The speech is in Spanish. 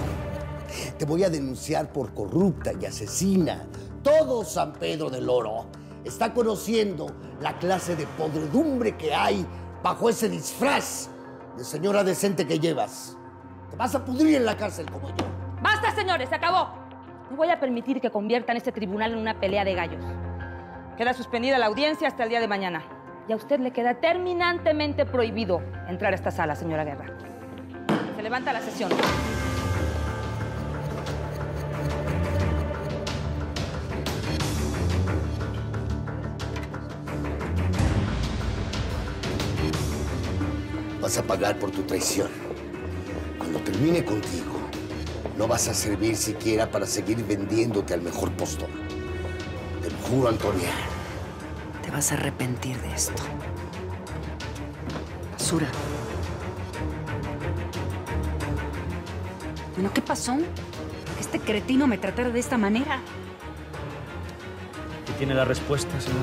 robo. Te voy a denunciar por corrupta y asesina. Todo San Pedro del Oro está conociendo la clase de podredumbre que hay bajo ese disfraz de señora decente que llevas. Te vas a pudrir en la cárcel como yo. ¡Basta, señores! ¡Se acabó! No voy a permitir que conviertan este tribunal en una pelea de gallos. Queda suspendida la audiencia hasta el día de mañana. Y a usted le queda terminantemente prohibido entrar a esta sala, señora Guerra. Se levanta la sesión. Vas a pagar por tu traición. Cuando termine contigo, no vas a servir siquiera para seguir vendiéndote al mejor postor. Te lo juro, Antonia. Te vas a arrepentir de esto. Sura. Bueno, ¿qué pasó? Que este cretino me tratara de esta manera. ¿Qué tiene la respuesta, señor?